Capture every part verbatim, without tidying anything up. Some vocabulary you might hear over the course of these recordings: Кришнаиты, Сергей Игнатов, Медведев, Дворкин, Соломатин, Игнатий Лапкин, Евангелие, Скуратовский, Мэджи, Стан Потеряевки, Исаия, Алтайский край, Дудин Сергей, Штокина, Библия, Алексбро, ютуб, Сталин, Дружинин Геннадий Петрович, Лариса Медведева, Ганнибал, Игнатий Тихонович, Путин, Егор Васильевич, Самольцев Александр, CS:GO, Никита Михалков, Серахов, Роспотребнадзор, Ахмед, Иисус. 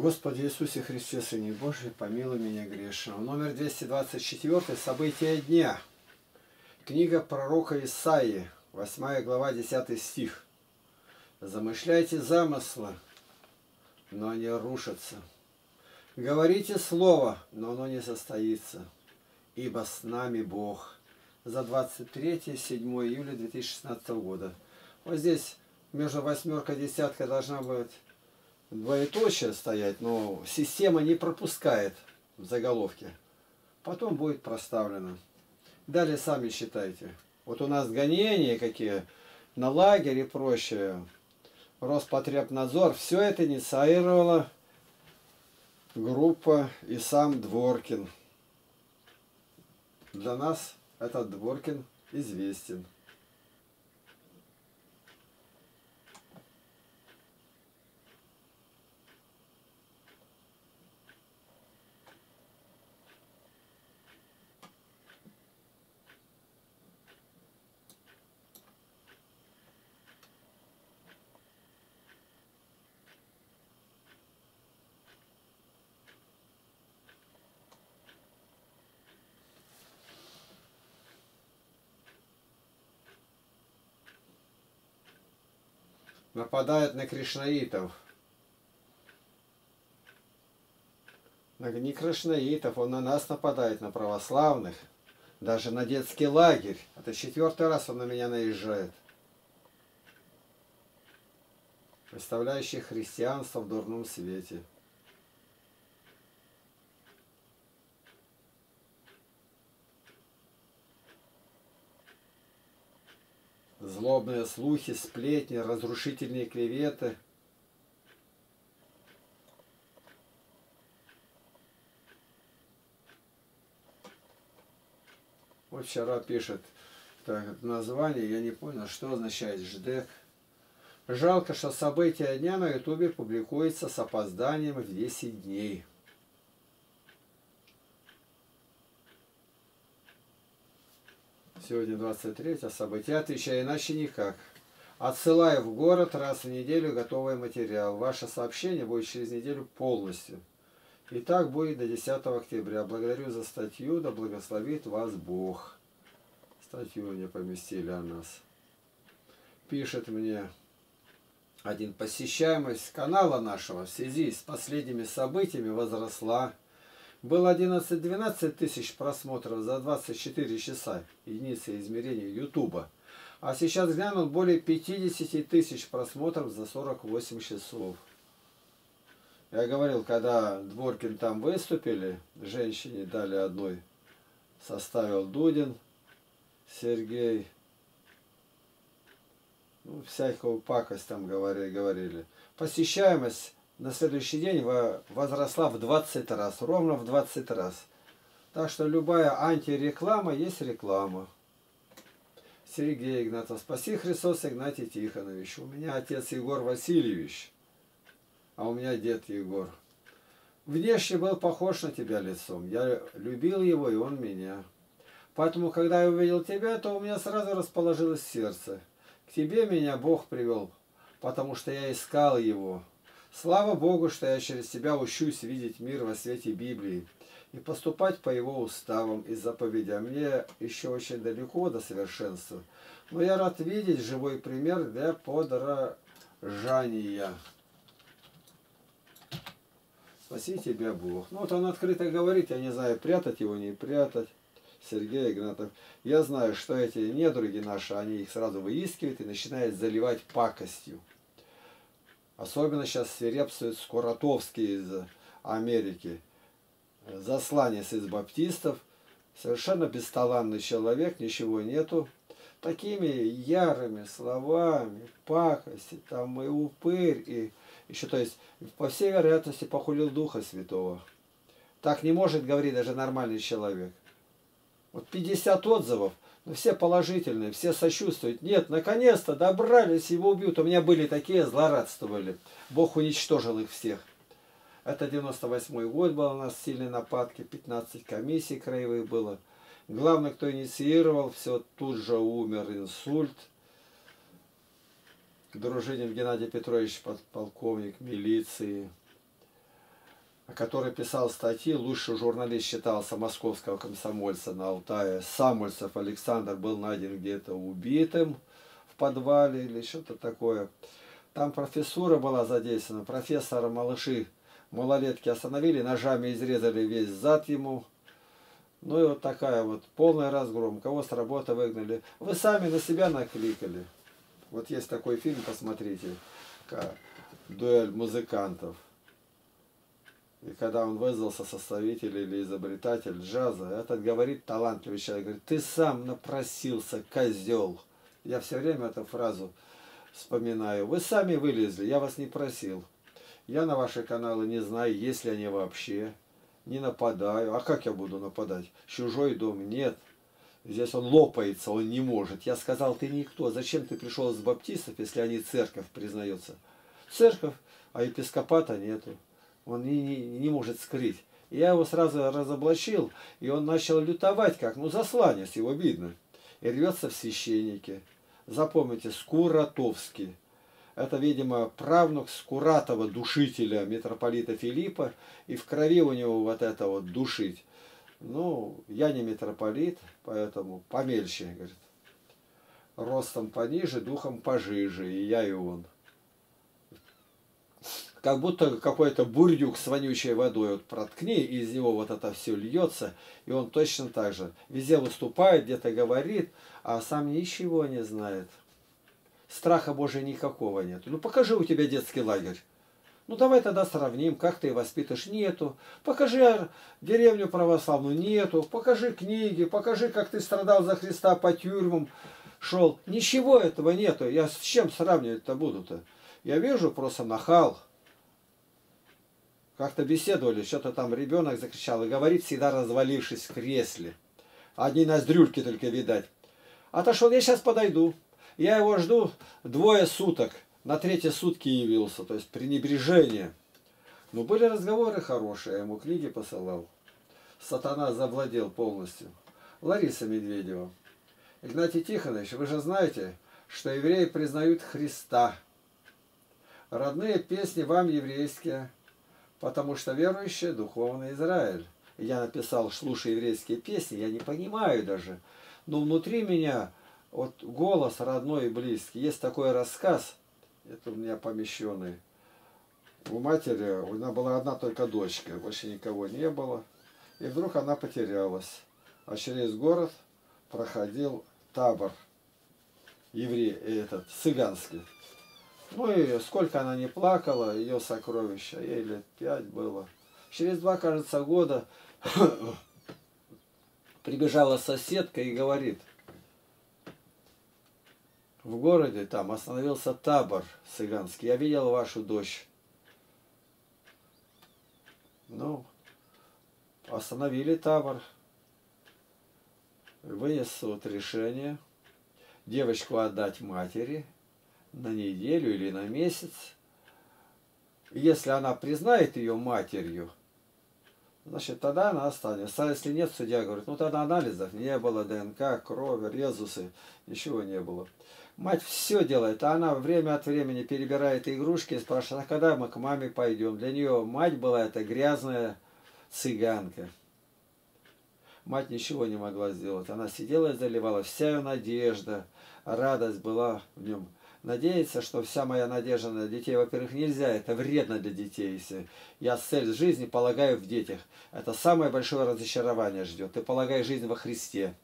Господи Иисусе Христе, Сыне Божий, помилуй меня грешного. Номер двести двадцать четыре. События дня. Книга пророка Исаии, восьмая глава, десятый стих. Замышляйте замыслы, но они рушатся. Говорите слово, но оно не состоится, ибо с нами Бог. За двадцать третье, седьмое июля две тысячи шестнадцатого года. Вот здесь между восьмеркой и десяткой должна быть двоеточие стоять, но система не пропускает в заголовке. Потом будет проставлено. Далее сами считайте. Вот у нас гонения какие на лагерь и прочее. Роспотребнадзор. Все это инициировала группа и сам Дворкин. Для нас этот Дворкин известен. Нападают на кришнаитов. Не кришнаитов, он на нас нападает, на православных. Даже на детский лагерь. Это четвертый раз он на меня наезжает. Представляющий христианство в дурном свете. Злобные слухи, сплетни, разрушительные клеветы. Вот вчера пишет так, название, я не понял, что означает ждек. Жалко, что события дня на ютубе публикуется с опозданием в десять дней. Сегодня двадцать третье, события, отвечаю иначе никак. Отсылаю в город раз в неделю готовый материал. Ваше сообщение будет через неделю полностью. И так будет до десятого октября. Благодарю за статью, да благословит вас Бог. Статью не поместили о нас. Пишет мне один: посещаемость канала нашего в связи с последними событиями возросла. Было одиннадцать-двенадцать тысяч просмотров за двадцать четыре часа, единицы измерения ютуба. А сейчас глянул более пятидесяти тысяч просмотров за сорок восемь часов. Я говорил, когда Дворкин там выступили, женщине дали одной, составил Дудин Сергей. Ну, всякую пакость там говорили. говорили. Посещаемость на следующий день возросла в двадцать раз, ровно в двадцать раз. Так что любая антиреклама есть реклама. Сергей Игнатов, спаси Христос, Игнатий Тихонович. У меня отец Егор Васильевич, а у меня дед Егор. Внешне был похож на тебя лицом. Я любил его, и он меня. Поэтому, когда я увидел тебя, то у меня сразу расположилось сердце. К тебе меня Бог привел, потому что я искал его. Слава Богу, что я через тебя учусь видеть мир во свете Библии и поступать по его уставам и заповедям. Мне еще очень далеко до совершенства, но я рад видеть живой пример для подражания. Спаси тебя, Бог. Ну вот он открыто говорит, я не знаю, прятать его, не прятать. Сергей Игнатов. Я знаю, что эти недруги наши, они их сразу выискивают и начинают заливать пакостью. Особенно сейчас свирепствует Скуратовский из Америки. Засланец из баптистов. Совершенно бесталанный человек, ничего нету. Такими ярыми словами, пакости, там и упырь, и еще, то есть, по всей вероятности, похулил Духа Святого. Так не может говорить даже нормальный человек. Вот пятьдесят отзывов, но все положительные, все сочувствуют. Нет, наконец-то добрались, его убьют. У меня были такие, злорадствовали. Бог уничтожил их всех. Это девяносто восьмой год был, у нас сильные нападки, пятнадцать комиссий краевых было. Главное, кто инициировал, все тут же умер, инсульт. Дружинин Геннадий Петрович, подполковник милиции. который писал статьи, лучший журналист считался московского комсомольца на Алтае. Самольцев Александр был найден где-то убитым в подвале или что-то такое. Там профессура была задействована. Профессора малыши, малолетки остановили, ножами изрезали весь зад ему. Ну и вот такая вот полная разгром. Кого с работы выгнали? Вы сами на себя накликали. Вот есть такой фильм, посмотрите, «Дуэль музыкантов». И когда он вызвался составитель или изобретатель джаза, этот говорит, талантливый человек, говорит, ты сам напросился, козел. Я все время эту фразу вспоминаю. Вы сами вылезли, я вас не просил. Я на ваши каналы не знаю, есть ли они вообще. Не нападаю. А как я буду нападать? Чужой дом? Нет. Здесь он лопается, он не может. Я сказал, ты никто. Зачем ты пришел из баптистов, если они церковь признаются? Церковь, а епископата нету. Он не, не, не может скрыть. И я его сразу разоблачил, и он начал лютовать, как, ну, засланец, его видно. И рвется в священники. Запомните, Скуратовский. Это, видимо, правнук Скуратова, душителя, митрополита Филиппа. И в крови у него вот это вот душить. Ну, я не митрополит, поэтому помельче, говорит. Ростом пониже, духом пожиже, и я, и он. Как будто какой-то бурдюк с вонючей водой вот проткни, и из него вот это все льется, и он точно так же. Везде выступает, где-то говорит, а сам ничего не знает. Страха Божия никакого нет. Ну покажи, у тебя детский лагерь. Ну давай тогда сравним, как ты воспитаешь. Нету. Покажи деревню православную. Нету. Покажи книги, покажи, как ты страдал за Христа, по тюрьмам шел. Ничего этого нету. Я с чем сравнивать-то буду-то? Я вижу, просто нахал. Как-то беседовали, что-то там ребенок закричал и говорит, всегда развалившись в кресле. Одни ноздрюльки только видать. Отошел, я сейчас подойду. Я его жду двое суток. На третьи сутки явился. То есть пренебрежение. Но были разговоры хорошие. Я ему книги посылал. Сатана завладел полностью. Лариса Медведева. Игнатий Тихонович, вы же знаете, что евреи признают Христа. Родные песни вам еврейские. Потому что верующие духовный Израиль. Я написал, слушай еврейские песни, я не понимаю даже. Но внутри меня вот голос родной и близкий. Есть такой рассказ, это у меня помещенный. У матери, у нее была одна только дочка, больше никого не было. И вдруг она потерялась. А через город проходил табор еврей, этот, цыганский. Ну и сколько она не плакала, ее сокровища, ей лет пять было. Через два, кажется, года прибежала соседка и говорит, в городе там остановился табор цыганский, я видел вашу дочь. Ну, остановили табор, вынесут решение девочку отдать матери на неделю или на месяц. Если она признает ее матерью, значит, тогда она останется. А если нет, судья говорит, ну тогда анализов не было, ДНК, крови, резусы, ничего не было. Мать все делает, а она время от времени перебирает игрушки и спрашивает, а когда мы к маме пойдем? Для нее мать была эта грязная цыганка. Мать ничего не могла сделать. Она сидела и заливала. Вся ее надежда, радость была в нем. Надеется, что вся моя надежда на детей, во-первых, нельзя, это вредно для детей. Если я цель жизни полагаю в детях. Это самое большое разочарование ждет. Ты полагай жизнь во Христе.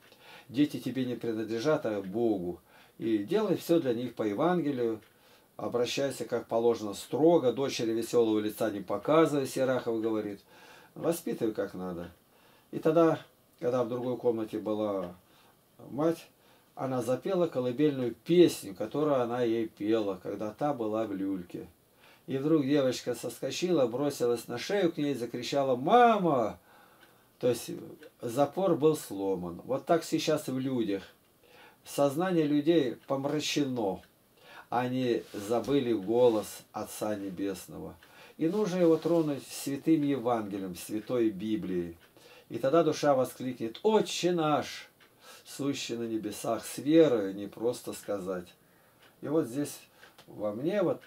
Дети тебе не принадлежат, а Богу. И делай все для них по Евангелию. Обращайся, как положено, строго. Дочери веселого лица не показывай, Серахов говорит. Воспитывай как надо. И тогда, когда в другой комнате была мать, она запела колыбельную песню, которую она ей пела, когда та была в люльке. И вдруг девочка соскочила, бросилась на шею к ней, закричала «Мама!». То есть запор был сломан. Вот так сейчас в людях. Сознание людей помрачено. Они забыли голос Отца Небесного. И нужно его тронуть святым Евангелием, святой Библией. И тогда душа воскликнет «Отче наш!», сущий на небесах, с верой, не просто сказать. И вот здесь во мне вот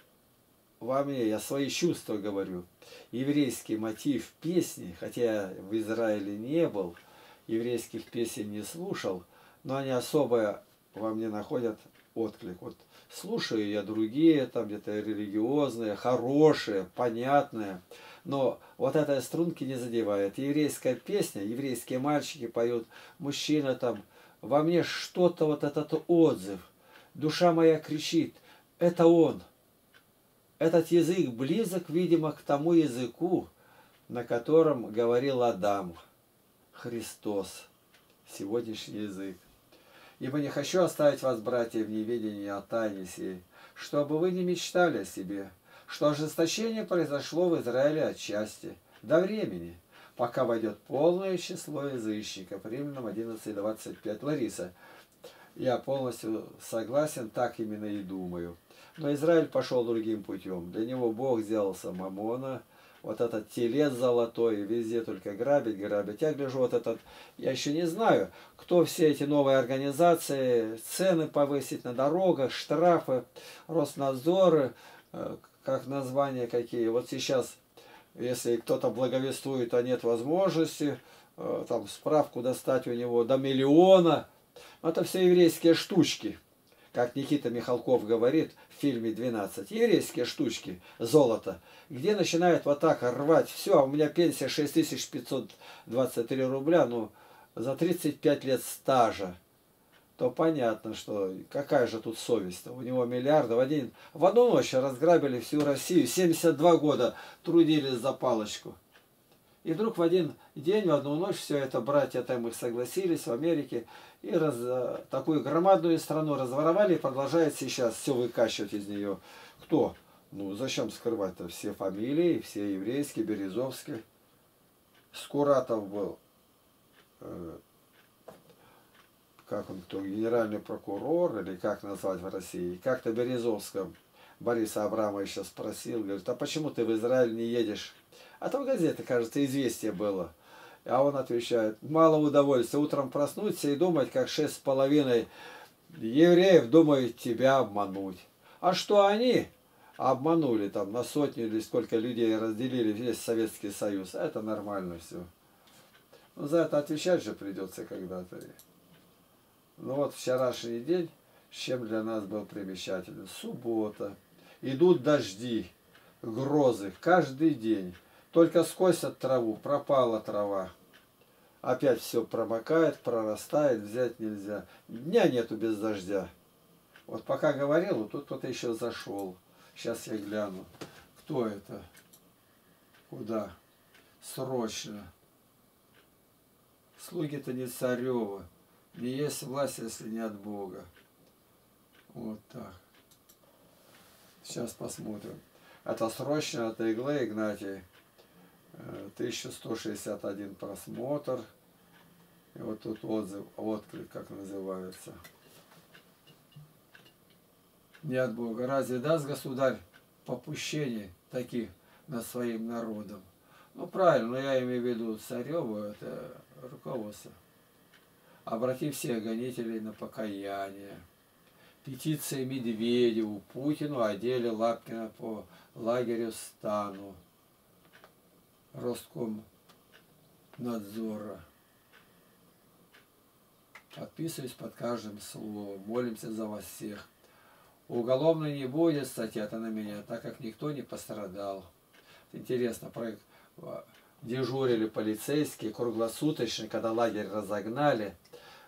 вам я свои чувства говорю. Еврейский мотив песни, хотя я в Израиле не был, еврейских песен не слушал, но они особо во мне находят отклик. Вот слушаю я другие, там где-то религиозные, хорошие, понятные, но вот этой струнки не задевает. Еврейская песня, еврейские мальчики поют, мужчина там, во мне что-то, вот этот отзыв. Душа моя кричит, это он. Этот язык близок, видимо, к тому языку, на котором говорил Адам, Христос, сегодняшний язык. Ибо не хочу оставить вас, братья, в неведении о тайне сей, чтобы вы не мечтали о себе, что ожесточение произошло в Израиле отчасти, до времени, пока войдет полное число язычников, Римлянам одиннадцать двадцать пять. Лариса, я полностью согласен, так именно и думаю. Но Израиль пошел другим путем. Для него Бог сделался маммона, вот этот телец золотой, везде только грабить, грабить. Я гляжу, вот этот, я еще не знаю, кто все эти новые организации, цены повысить на дорогах, штрафы, Роскомнадзоры, как названия какие. Вот сейчас, если кто-то благовествует, а нет возможности, там справку достать у него до миллиона. Это все еврейские штучки. Как Никита Михалков говорит в фильме «двенадцать». Еврейские штучки, золото. Где начинают вот так рвать. Все, у меня пенсия шесть тысяч пятьсот двадцать три рубля, ну, за тридцать пять лет стажа. То понятно, что какая же тут совесть-то. У него миллиарды в один. В одну ночь разграбили всю Россию. семьдесят два года трудились за палочку. И вдруг в один день, в одну ночь, все это братья там их согласились в Америке и раз, такую громадную страну разворовали и продолжает сейчас все выкачивать из нее. Кто? Ну, зачем скрывать-то? Все фамилии, все еврейские, Березовский. Скуратов был, э, как он, кто, генеральный прокурор, или как назвать в России. Как-то Березовского Бориса Абрамовича спросил, говорит, а почему ты в Израиль не едешь? А там газета, кажется, «Известие» было. А он отвечает, мало удовольствия утром проснуться и думать, как шесть с половиной евреев думают тебя обмануть. А что они обманули там на сотню или сколько людей разделили весь Советский Союз? Это нормально все. Но за это отвечать же придется когда-то. Ну вот вчерашний день, чем для нас был примечателен. Суббота. Идут дожди, грозы каждый день. Только скосят траву, пропала трава. Опять все промокает, прорастает, взять нельзя. Дня нету без дождя. Вот пока говорил, тут кто-то еще зашел. Сейчас я гляну. Кто это? Куда? Срочно. Слуги-то не царева. Не есть власть, если не от Бога. Вот так. Сейчас посмотрим. Это срочно от Иглы Игнатия. тысяча сто шестьдесят один просмотр. И вот тут отзыв, отклик, как называется. Не от Бога. Разве даст государь попущение таких над своим народом? Ну правильно, но я имею в виду цареву, это руководство. Обрати всех гонителей на покаяние. Петиция Медведеву, Путину о деле Лапкина по лагерю Стану. Роскомнадзора. Подписываюсь под каждым словом. Молимся за вас всех. Уголовной не будет статья-то на меня, так как никто не пострадал. Интересно, проект дежурили полицейские круглосуточно, когда лагерь разогнали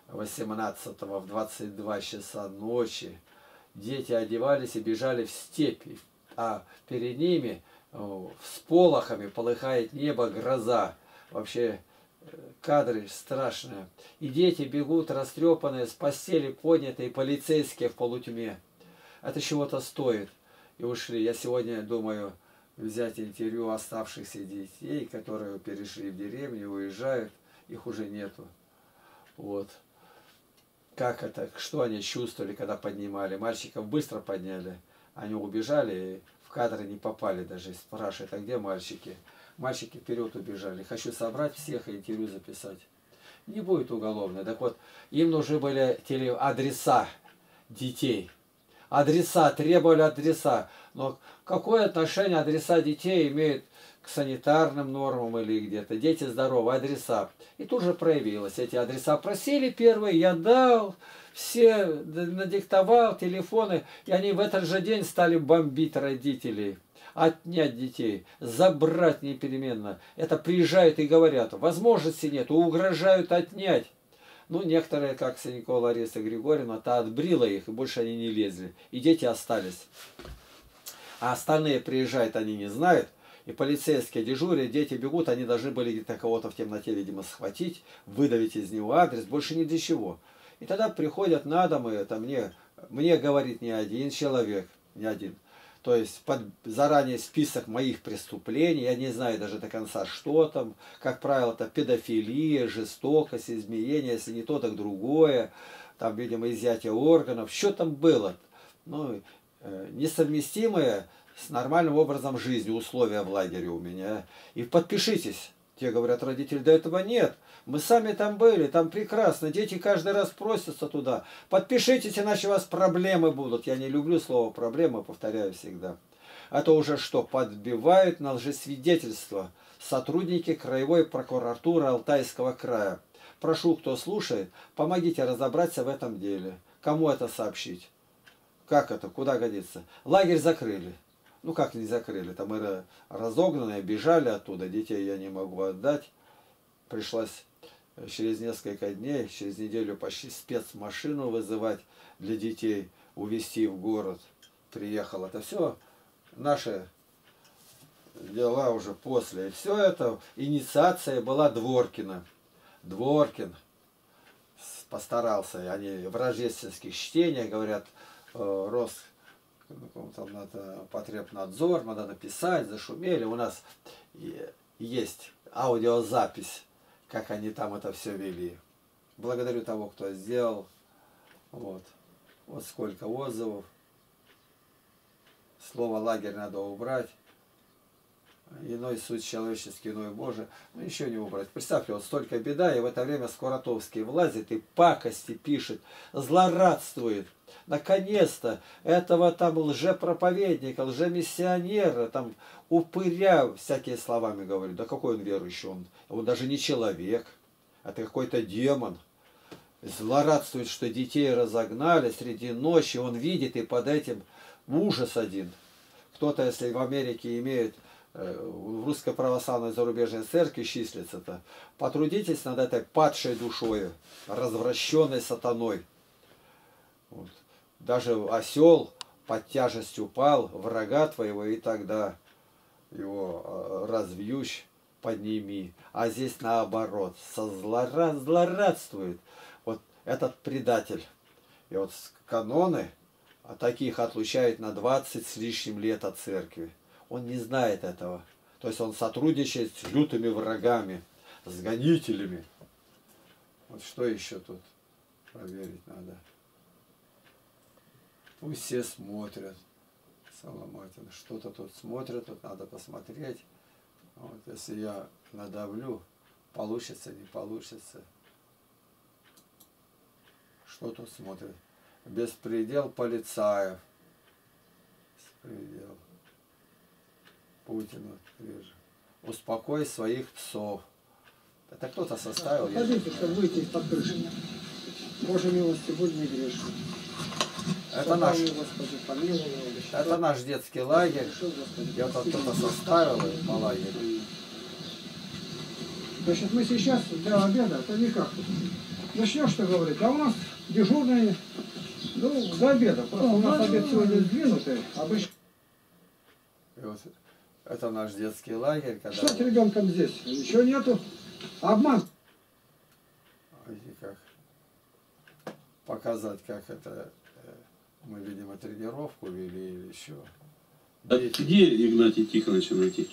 восемнадцатого в двадцать два часа ночи. Дети одевались и бежали в степи, а перед ними всполохами полыхает небо, гроза. Вообще кадры страшные. И дети бегут, растрепанные, с постели поднятые, полицейские в полутьме. Это чего-то стоит. И ушли. Я сегодня думаю взять интервью оставшихся детей, которые перешли в деревню, уезжают. Их уже нету. Вот. Как это, что они чувствовали, когда поднимали? Мальчиков быстро подняли. Они убежали, кадры не попали даже, спрашивают, а где мальчики? Мальчики вперед убежали. Хочу собрать всех и интервью записать. Не будет уголовной. Так вот, им нужны были телеадреса детей. адреса, требовали адреса. Но какое отношение адреса детей имеют к санитарным нормам или где-то? Дети здоровы, адреса. И тут же проявилось. Эти адреса просили первые, я дал, все надиктовал, телефоны. И они в этот же день стали бомбить родителей, отнять детей, забрать непеременно. Это приезжают и говорят, возможности нет, угрожают отнять. Ну, некоторые, как Синькова Лариса Григорьевна, та отбрила их, и больше они не лезли. И дети остались. А остальные приезжают, они не знают. И полицейские дежурят, дети бегут, они должны были где-то кого-то в темноте, видимо, схватить, выдавить из него адрес, больше ни для чего. И тогда приходят на дом, и это мне, мне говорит не один человек, не один. То есть под заранее список моих преступлений, я не знаю даже до конца, что там, как правило, это педофилия, жестокость, изменение, если не то, так другое, там, видимо, изъятие органов, что там было, ну, несовместимое с нормальным образом жизни, условия в лагере у меня. И подпишитесь. Те говорят, родители, до этого нет. Мы сами там были, там прекрасно. Дети каждый раз просятся туда. Подпишитесь, иначе у вас проблемы будут. Я не люблю слово «проблемы», повторяю всегда. А то уже что, подбивают на лжесвидетельство сотрудники краевой прокуратуры Алтайского края. Прошу, кто слушает, помогите разобраться в этом деле. Кому это сообщить? Как это? Куда годится? Лагерь закрыли. Ну как не закрыли, там мы разогнанные, бежали оттуда, детей я не могу отдать. Пришлось через несколько дней, через неделю почти спецмашину вызывать для детей, увезти в город. Приехал, это все наши дела уже после. И все это, инициация была Дворкина. Дворкин постарался, они в рождественских чтениях говорят, Рос... там надо Роспотребнадзор, надо написать, зашумели. У нас есть аудиозапись, как они там это все вели. Благодарю того, кто сделал. Вот, вот сколько отзывов. Слово «лагерь» надо убрать. Иной суть человеческий, иной Божий. Ну, ничего не убрать. Представьте, вот столько беда, и в это время Скуратовский влазит и пакости пишет, злорадствует. Наконец-то этого там лжепроповедника, лжемиссионера, там упыря, всякие словами говорит. Да какой он верующий? Он, он даже не человек, это какой-то демон. Злорадствует, что детей разогнали среди ночи. Он видит, и под этим ужас один. Кто-то, если в Америке имеет... в Русской православной зарубежной церкви числится-то. Потрудитесь над этой падшей душой, развращенной сатаной. Вот. Даже осел под тяжесть упал, врага твоего, и тогда его развьющ, подними. А здесь наоборот, созлора... злорадствует вот этот предатель. И вот каноны таких отлучают на двадцать с лишним лет от церкви. Он не знает этого. То есть он сотрудничает с лютыми врагами, с гонителями. Вот что еще тут проверить надо? Пусть все смотрят. Соломатин. Что-то тут смотрят, тут надо посмотреть. Вот, если я надавлю, получится, не получится. Что тут смотрят? Беспредел полицаев. Беспредел. Путина. Успокой своих псов. Это кто-то составил. Скажите, что выйти из-под крыши. Боже милости, будь не грешен. Это наш, это наш детский лагерь. Я там кто-то составил по лагерю. Значит, мы сейчас до обеда, это никак. Начнешь что говорить, а у нас дежурные, ну, до обеда. Просто у нас обед сегодня сдвинутый. Обычно. Это наш детский лагерь. Когда... Что с ребенком здесь? Ничего нету. Обман. Как показать, как это мы, видимо, тренировку вели или еще. А где Игнатий Тихонович найти?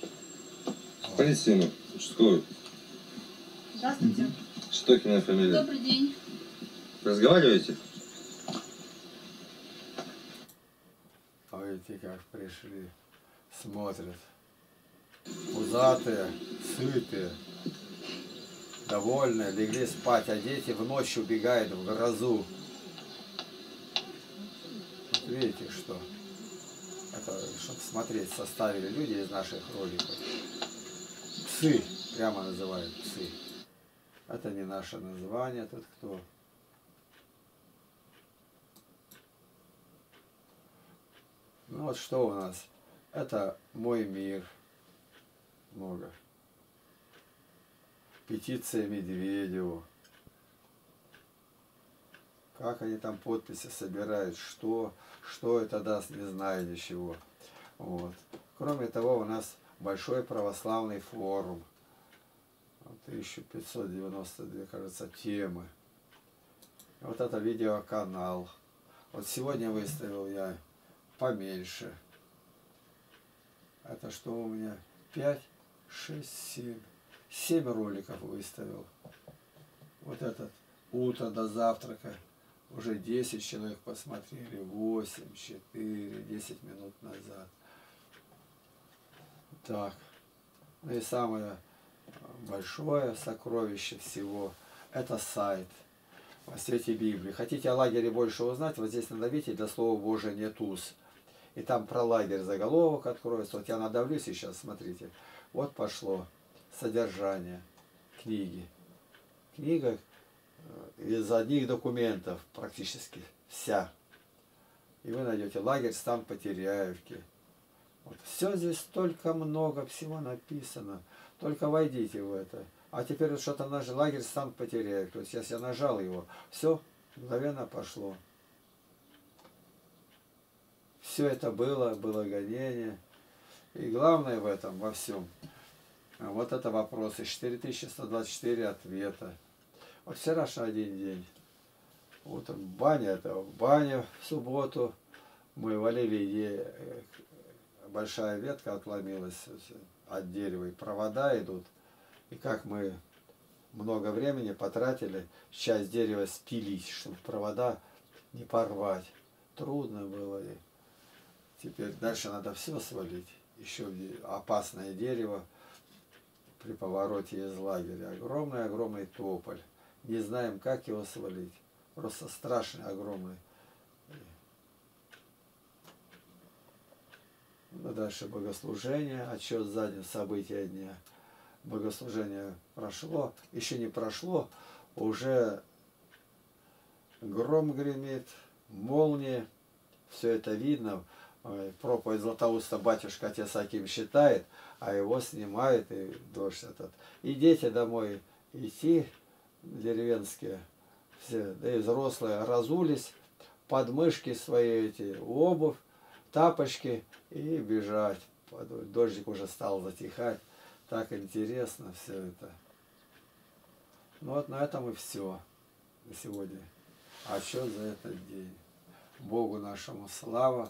Полицейный, участковый. Здравствуйте. Штокина фамилия. Добрый день. Разговариваете? А эти как пришли, смотрят. Пузатые, сытые, довольные, легли спать, а дети в ночь убегают в грозу. верите, что это, чтобы смотреть, составили люди из наших роликов. Псы, прямо называют псы. Это не наше название, тут кто? Ну вот что у нас? Это мой мир. Много. Петиция Медведеву. Как они там подписи собирают, что, что это даст, не знаю ничего. Вот. Кроме того, у нас большой православный форум. тысяча пятьсот девяносто две, кажется, темы. Вот это видеоканал. Вот сегодня выставил я поменьше. Это что у меня? пять, шесть, семь. семь роликов выставил. Вот этот. Утро до завтрака. Уже десять человек посмотрели. восемь, четыре, десять минут назад. Так. Ну и самое большое сокровище всего — это сайт «Во свете Библии». Хотите о лагере больше узнать? Вот здесь надавите, для слова Божия нет уз. И там про лагерь заголовок откроется. Вот я надавлю сейчас, смотрите. Вот пошло содержание книги. Книга из одних документов практически вся. И вы найдете лагерь Стан Потеряевки. Вот. Все здесь столько много всего написано. Только войдите в это. А теперь вот что-то наш лагерь Стан Потеряевки. То есть если я нажал его, все мгновенно пошло. Все это было, было гонение. И главное в этом, во всем, вот это вопросы. четыре тысячи сто двадцать четыре ответа. Вот вчерашний один день. Утром баня, это в бане в субботу. Мы валили, и большая ветка отломилась от дерева, и провода идут. И как мы много времени потратили, часть дерева спилить, чтобы провода не порвать. Трудно было. Теперь дальше надо все свалить. Еще опасное дерево при повороте из лагеря. Огромный-огромный тополь. Не знаем, как его свалить. Просто страшный, огромный. Ну, дальше богослужение. Отчет за день, события дня. Богослужение прошло. Еще не прошло. Уже гром гремит, молнии. Все это видно. Проповедь Златоуста батюшка отец Аким считает, а его снимает, и дождь этот. И дети домой идти, деревенские, все, да и взрослые, разулись, подмышки свои эти, обувь, тапочки, и бежать. Дождик уже стал затихать. Так интересно все это. Ну вот на этом и все на сегодня. А что за этот день? Богу нашему слава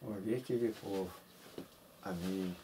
во веки веков. Аминь.